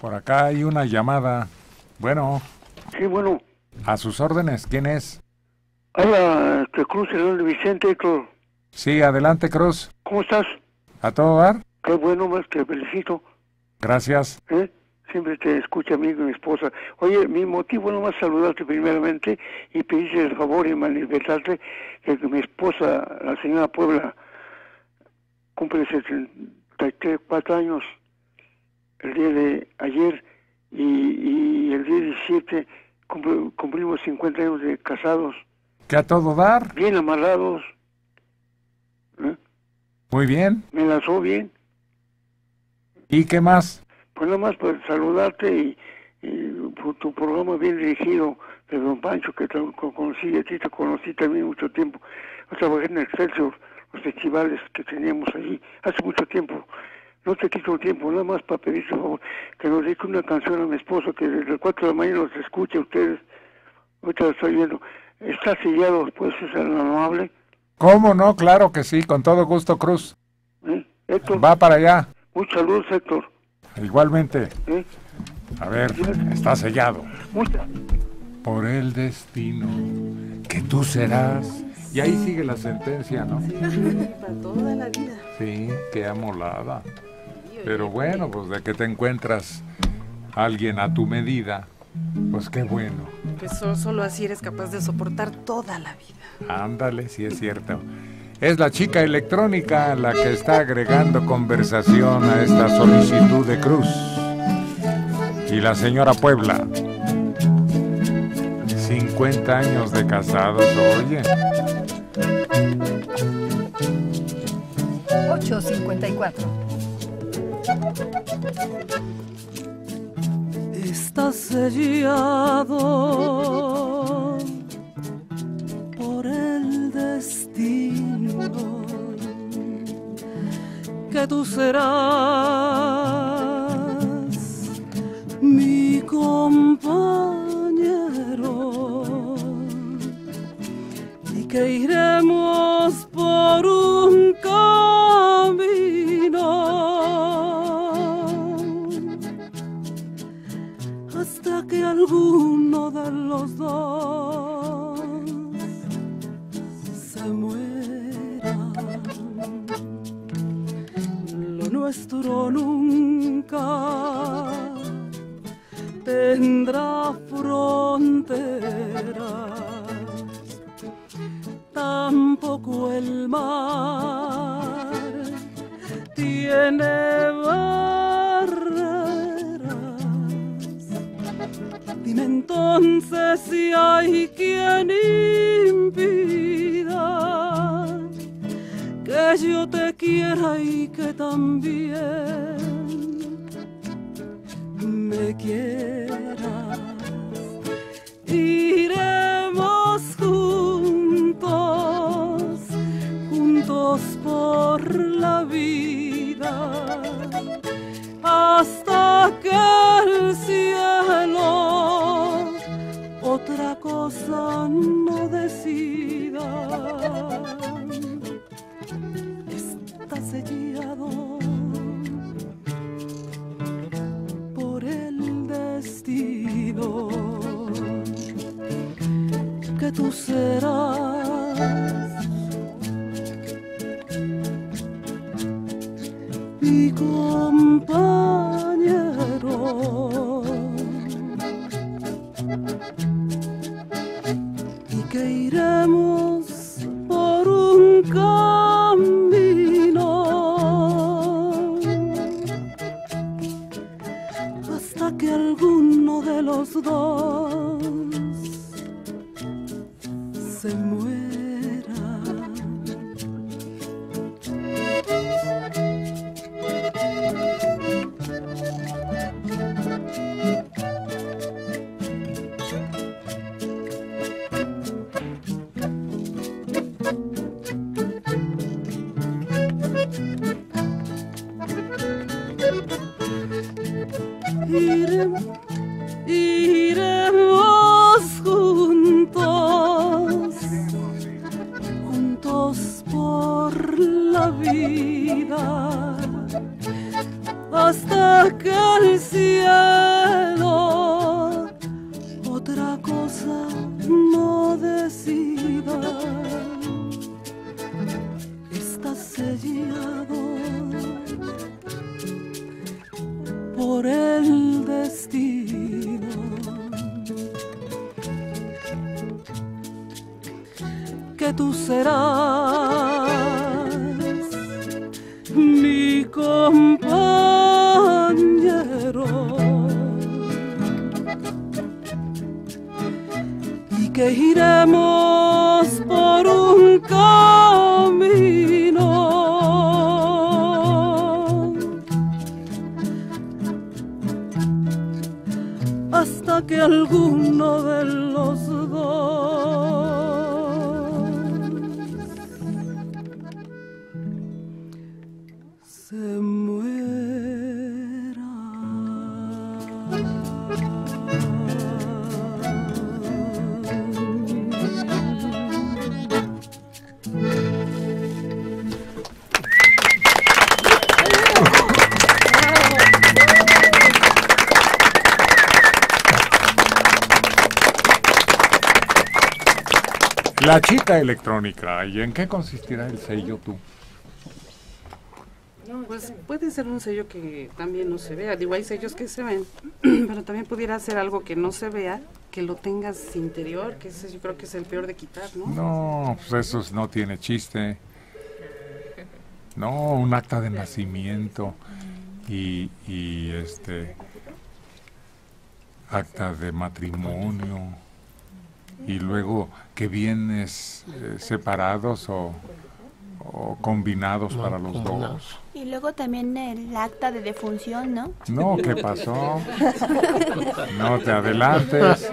Por acá hay una llamada. Bueno. Sí, bueno. A sus órdenes, ¿quién es? Hola, Cruz, el Vicente, Héctor. Sí, adelante, Cruz. ¿Cómo estás? ¿A todo dar? Qué bueno, más te felicito. Gracias. Siempre te escucha mi amigo y mi esposa. Oye, mi motivo nomás es saludarte primeramente y pedirte el favor y manifestarte que mi esposa, la señora Puebla, cumple 74 años el día de ayer y el día 17 cumplimos 50 años de casados. ¿Qué a todo dar? Bien amarrados. Muy bien. Me lanzó bien. ¿Y qué más? Pues nada más para saludarte y por tu programa bien dirigido de don Pancho, que te conocí, a ti te conocí también mucho tiempo. Yo trabajé en Excelsior, los festivales que teníamos allí, hace mucho tiempo. No te quito el tiempo, nada más para pedirte por favor que nos dedique una canción a mi esposo, que desde las 4 de la mañana los escuche a ustedes. Ahorita lo estoy viendo. Está sellado, pues es amable. ¿Cómo no? Claro que sí, con todo gusto, Cruz. Héctor, va para allá. Muchas luces, Héctor. Igualmente. A ver, está sellado. Por el destino que tú serás. Y ahí sigue la sentencia, ¿no? Sí, para toda la vida. Sí, qué amolada. Pero bueno, pues de que te encuentras a alguien a tu medida, pues qué bueno. Pues solo así eres capaz de soportar toda la vida. Ándale, sí es cierto. Es la chica electrónica la que está agregando conversación a esta solicitud de Cruz. Y la señora Puebla. 50 años de casados, oye. 8:54. Está sellado por el destino que tú serás mi compañero y que iremos por un camino hasta que alguno de los dos muera. Lo nuestro nunca tendrá fronteras, tampoco el mar tiene barreras. Dime entonces si hay quien impida que yo te quiera y que también me quieras. Iremos juntos, juntos por la vida, hasta que el cielo otra cosa no decida. Sellado por el destino que tú serás mi compañero y que iremos por un camino que alguno de los dos se muera. Iremos hasta que el cielo otra cosa no decida. Está sellado por el destino. Que tú serás mi compañero y que iremos por un camino hasta que alguno de los dos se muera. La chita electrónica, ¿y en qué consistirá el sello tú? Pues puede ser un sello que también no se vea. Digo, hay sellos que se ven, pero también pudiera ser algo que no se vea, que lo tengas interior, que ese yo creo que es el peor de quitar, ¿no? No, pues eso no tiene chiste. No, un acta de nacimiento y acta de matrimonio y luego que vienes separados o combinados para los dos. Y luego también el acta de defunción, ¿no? No, ¿qué pasó? No te adelantes.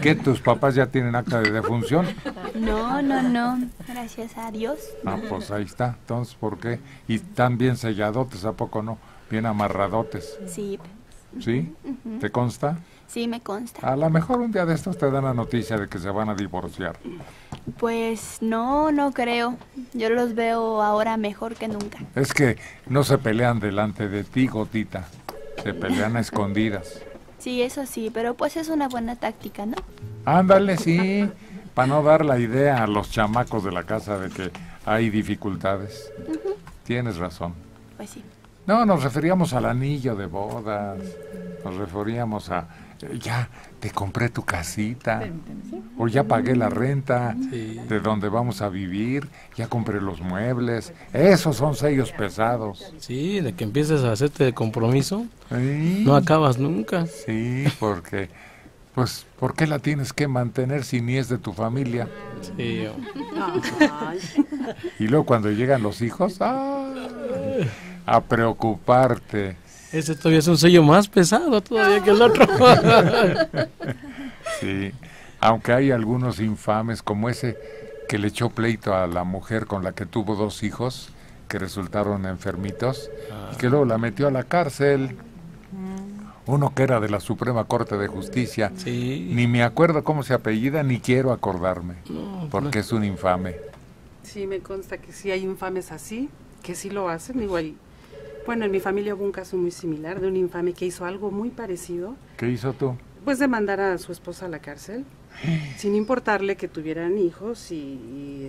¿Qué, tus papás ya tienen acta de defunción? No, no, no, gracias a Dios. Ah, pues ahí está, entonces, ¿por qué? Y tan bien selladotes, ¿a poco no? Bien amarradotes. Sí. ¿Sí? ¿Te consta? Sí, me consta. A lo mejor un día de estos te dan la noticia de que se van a divorciar. Pues no, no creo. Yo los veo ahora mejor que nunca. Es que no se pelean delante de ti, gotita. Se pelean a escondidas. Sí, eso sí, pero pues es una buena táctica, ¿no? Ándale, sí. Para no dar la idea a los chamacos de la casa de que hay dificultades. Tienes razón. Pues sí. No, nos referíamos al anillo de bodas. Nos referíamos a... ya te compré tu casita, o ya pagué la renta de donde vamos a vivir, ya compré los muebles. Esos son sellos pesados. Sí, de que empieces a hacerte de compromiso, no acabas nunca. Sí, porque, pues, ¿por qué la tienes que mantener si ni es de tu familia? Sí. Y luego cuando llegan los hijos, a preocuparte. Ese todavía es un sello más pesado todavía que el otro. Sí, aunque hay algunos infames como ese que le echó pleito a la mujer con la que tuvo dos hijos que resultaron enfermitos y que luego la metió a la cárcel. Uno que era de la Suprema Corte de Justicia. Sí. Ni me acuerdo cómo se apellida ni quiero acordarme, porque es un infame. Sí, me consta que sí hay infames así, que sí lo hacen igual. Bueno, en mi familia hubo un caso muy similar de un infame que hizo algo muy parecido. ¿Qué hizo tú? Pues de mandar a su esposa a la cárcel, sin importarle que tuvieran hijos y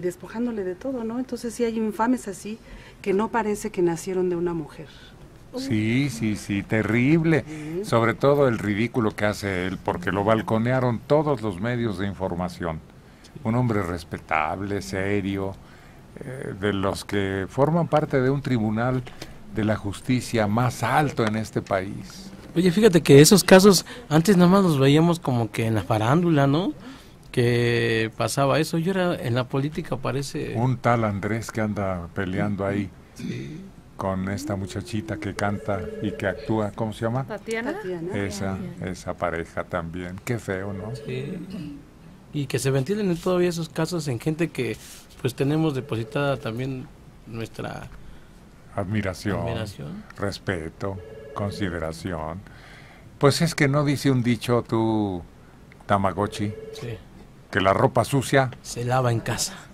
despojándole de todo, ¿no? Entonces sí hay infames así que no parece que nacieron de una mujer. Sí, sí, sí, terrible. Sobre todo el ridículo que hace él, porque lo balconearon todos los medios de información. Un hombre respetable, serio, de los que forman parte de un tribunal de la justicia más alto en este país. Oye, fíjate que esos casos antes nada más los veíamos como que en la farándula, ¿no? Que pasaba eso. Yo era en la política, parece... Un tal Andrés que anda peleando ahí con esta muchachita que canta y que actúa, ¿cómo se llama? Tatiana. Esa pareja también. Qué feo, ¿no? Sí. Y que se ventilen todavía esos casos en gente que... pues tenemos depositada también nuestra admiración, respeto, consideración. Pues es que no dice un dicho tú, Tamagotchi, que la ropa sucia se lava en casa.